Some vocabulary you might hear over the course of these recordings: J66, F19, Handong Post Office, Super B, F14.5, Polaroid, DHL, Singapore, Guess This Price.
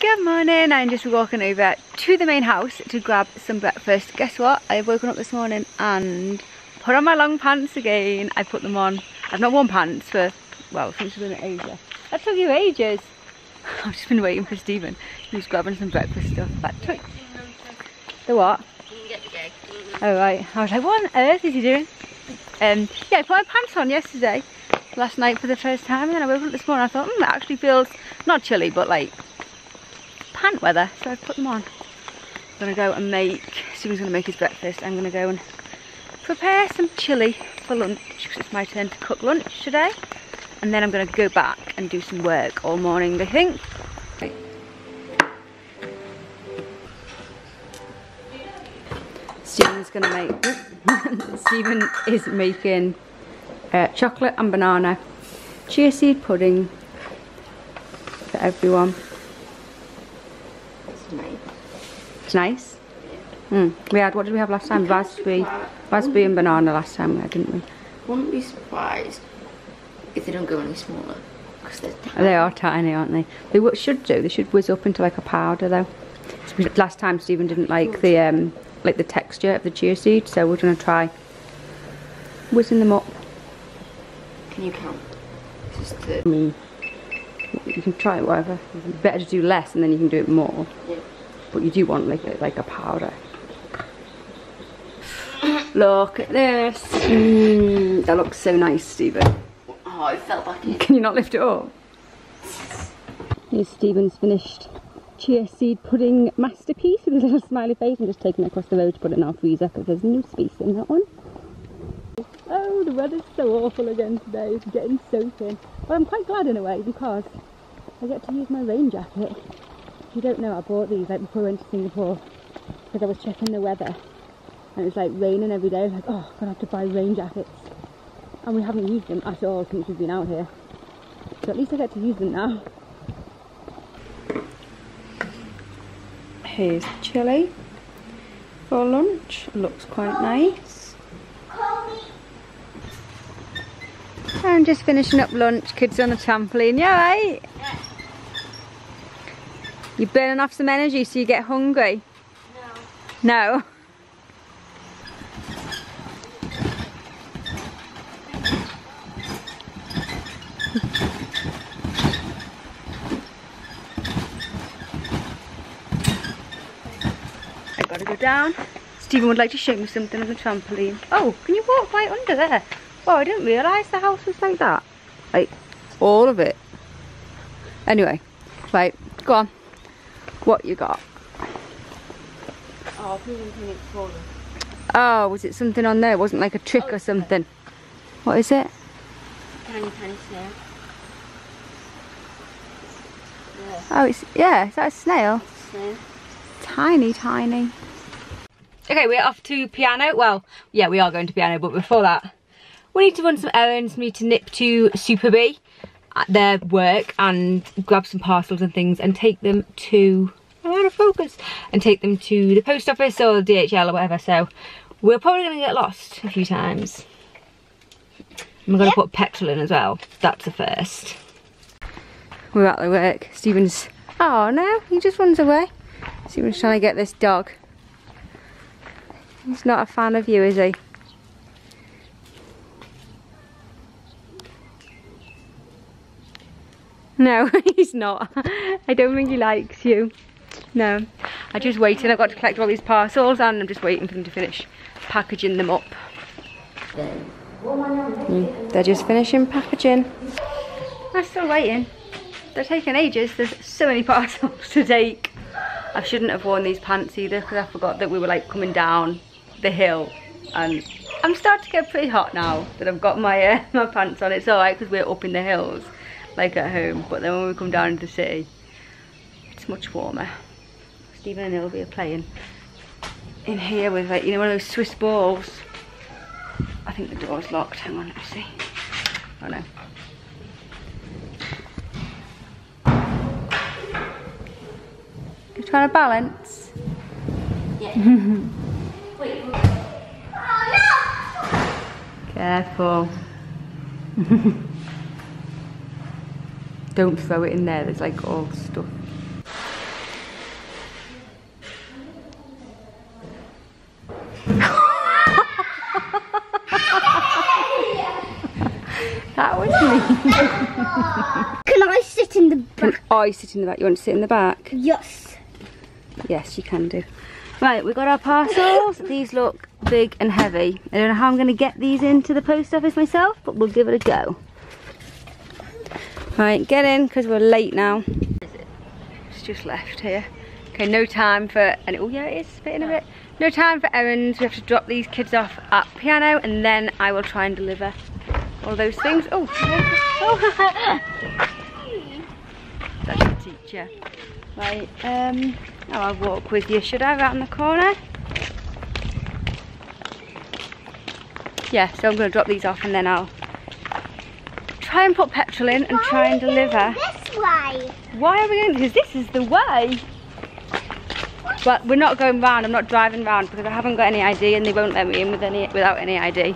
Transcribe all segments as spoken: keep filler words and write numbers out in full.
Good morning, I'm just walking over to the main house to grab some breakfast. Guess what? I've woken up this morning and put on my long pants again. I put them on. I've not worn pants for, well, since I've been at Asia. That took you ages. I've just been waiting for Stephen. He's grabbing some breakfast stuff. That took... The what? You can get the day. Oh right. I was like, what on earth is he doing? Um, yeah, I put my pants on yesterday, last night for the first time. And then I woke up this morning and I thought, hmm, that actually feels not chilly, but like... pant weather, so I put them on. I'm gonna go and make, Stephen's gonna make his breakfast. I'm gonna go and prepare some chilli for lunch because it's my turn to cook lunch today. And then I'm gonna go back and do some work all morning, I think. Right. Stephen's gonna make, Stephen is making uh, chocolate and banana chia seed pudding for everyone. It's nice. Mm. We had, what did we have last time? Raspberry, raspberry and banana last time we had, didn't we? Wouldn't be surprised if they don't go any smaller because they're tiny. They are tiny, aren't they? They what should do. They should whiz up into like a powder though. Last time Stephen didn't like the um, like the texture of the chia seed, so we're gonna try whizzing them up. Can you count? Just to... I mean, you can try it whatever. It's better to do less and then you can do it more. Yeah. But you do want like a, like a powder. Look at this. Mm, that looks so nice, Stephen. Oh, it fell back in. Can you not lift it up? Here's Stephen's finished chia seed pudding masterpiece with a little smiley face. I'm just taking it across the road to put it in our freezer because there's no space in that one. Oh, the weather's so awful again today. It's getting soaking. But I'm quite glad in a way because I get to use my rain jacket. If you don't know, I bought these like before I went to Singapore because I was checking the weather and it was like raining every day. I was like, oh, I'm going to have to buy rain jackets. And we haven't used them at all since we've been out here. So at least I get to use them now. Here's the chilli for lunch. It looks quite nice. I'm just finishing up lunch. Kids on the trampoline. Yeah, right? Yeah. You're burning off some energy so you get hungry? No. No? I gotta go down. Stephen would like to show me something on the trampoline. Oh, can you walk right under there? Wow, I didn't realise the house was like that. Like, all of it. Anyway, right, go on. What you got? Oh, oh, was it something on there? It wasn't like a trick oh, or something. What is it? Tiny, tiny snail. Yeah. Oh, it's, yeah, is that a snail? Snail. Tiny, tiny. Okay, we're off to piano. Well, yeah, we are going to piano, but before that, we need to run some errands. We need to nip to Super B at their work and grab some parcels and things and take them to I'm out of focus and take them to the post office or the D H L or whatever, so we're probably gonna get lost a few times. I'm gonna yep. put petrol in as well. That's the first. We're at the work. Stephen's oh no, he just runs away. Stephen's trying to get this dog. He's not a fan of you, is he? No, he's not. I don't think he likes you. No. I just waited. I've got to collect all these parcels and I'm just waiting for them to finish packaging them up. Mm. They're just finishing packaging. I'm still waiting. They're taking ages. There's so many parcels to take. I shouldn't have worn these pants either because I forgot that we were like coming down the hill and I'm starting to get pretty hot now that I've got my, uh, my pants on. It's alright because we're up in the hills. Like at home, but then when we come down into the city, it's much warmer. Stephen and Sylvia are playing in here with like, you know, one of those Swiss balls. I think the door's locked. Hang on, let me see. Oh no. You're trying to balance? Yeah. Wait. Oh no! Careful. Don't throw it in there, there's like all stuff. Can I sit in the back? Can I sit in the back? You want to sit in the back? Yes. Yes, you can do. Right, we've got our parcels. These look big and heavy. I don't know how I'm going to get these into the post office myself, but we'll give it a go. Right, get in, because we're late now. It's just left here. Okay, no time for, and oh yeah, it is spitting a bit. No time for errands. We have to drop these kids off at piano, and then I will try and deliver all those things. Oh, oh. That's your teacher. Right, um, oh, I'll walk with you, should I, right in the corner? Yeah, so I'm going to drop these off and then I'll try and put petrol in and Why try and deliver. This way? Why are we going? Because this is the way. But we're not going round, I'm not driving round because I haven't got any I D and they won't let me in with any without any I D.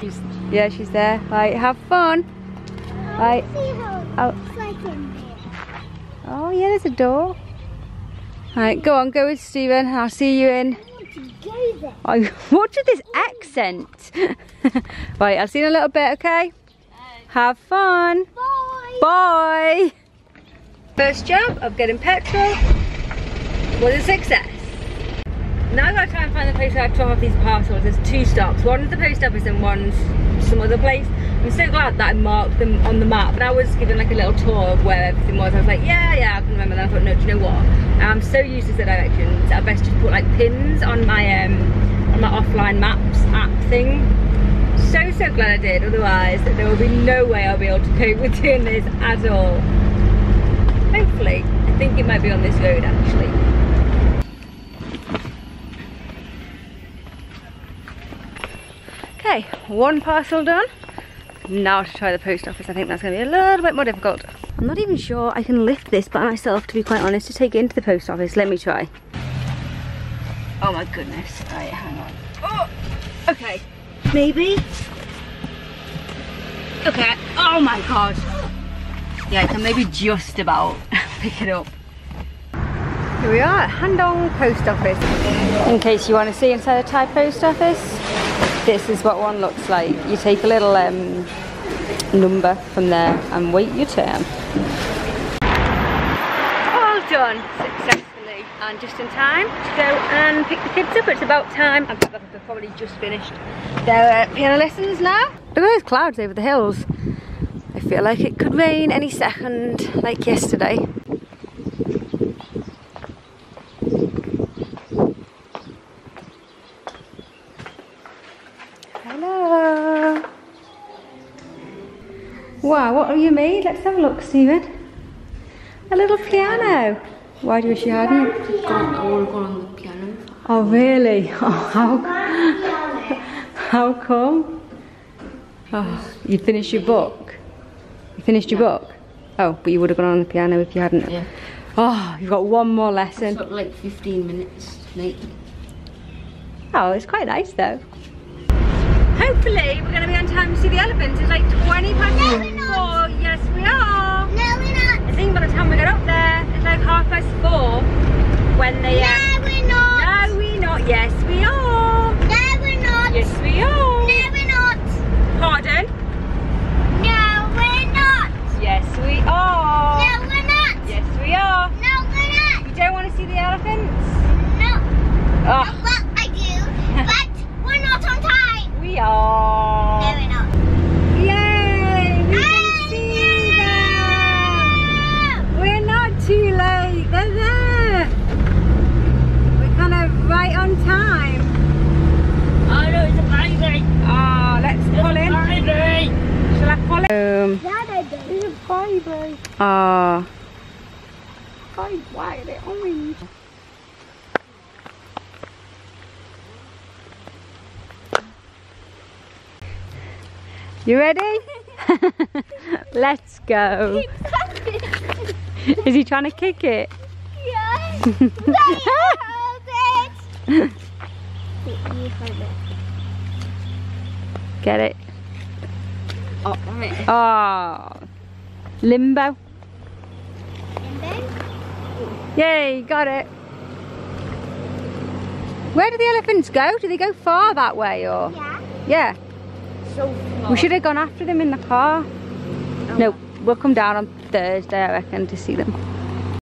She's, yeah, she's there. Right, have fun. Right. Oh. Oh yeah, there's a door. Right, go on, go with Stephen. I'll see you in. I What with this accent? Right, I'll see you in a little bit, okay? Have fun. Bye. Bye. First job of getting petrol was a success. Now I've got to try and find the place where I drop off these parcels. There's two stops. One's the post office and one's some other place. I'm so glad that I marked them on the map, and I was given like a little tour of where everything was. I was like, yeah, yeah, I can remember. Then I thought, no, do you know what? I'm so used to the directions. I best just put like pins on my um, on my offline maps app thing. So, so glad I did. Otherwise, there will be no way I'll be able to cope with doing this at all. Hopefully, I think it might be on this road actually. Okay, one parcel done. Now to try the post office. I think that's going to be a little bit more difficult. I'm not even sure I can lift this by myself, to be quite honest, to take it into the post office. Let me try. Oh my goodness. Right, hang on. Oh, okay. Maybe. Okay. Oh my god. Yeah, I can maybe just about pick it up. Here we are at Handong Post Office. In case you want to see inside a Thai post office, this is what one looks like. You take a little um, number from there and wait your turn. All done successfully and just in time to go and pick the kids up. It's about time. I've probably just finished their uh, piano lessons now. Look at those clouds over the hills. I feel like it could rain any second, like yesterday. Hello. Wow, what have you made? Let's have a look, Stephen. A little piano. Why do you wish you hadn't? I want to go on the piano. Oh really? Oh, how, how come? Oh, you finished your book? You finished your book? Oh, but you would have gone on the piano if you hadn't. Yeah. Oh, you've got one more lesson. It's got like fifteen minutes, maybe. Oh, it's quite nice though. Hopefully we're going to be on time to see the elephant. It's like twenty past four. Yes we are. No we're not. I think by the time we get up there, it's like half past four when they... No um, we're not. No we're not. Yes we are. No we're not. Yes we are. No we're not. Pardon? No we're not. Yes we are. No we're not. Yes we are. No we're not. You don't want to see the elephants? No. Oh. No, well I do, but we're not on time. We are. No, we're not. Yay! We can see them! We're not too late. They're there. We're kind of right on time. Oh no, it's amazing. Oh, let's pull in. Shall I pull in? Dad, I don't. It's a vibrate. Ah. Why are they orange? You ready? Let's go. Is he trying to kick it? Yes. Hold it. Get it. Oh, oh. Limbo. Limbo? Yay, got it. Where do the elephants go? Do they go far that way or? Yeah. Yeah. so small. We should have gone after them in the car. Oh. No, we'll come down on Thursday, I reckon, to see them.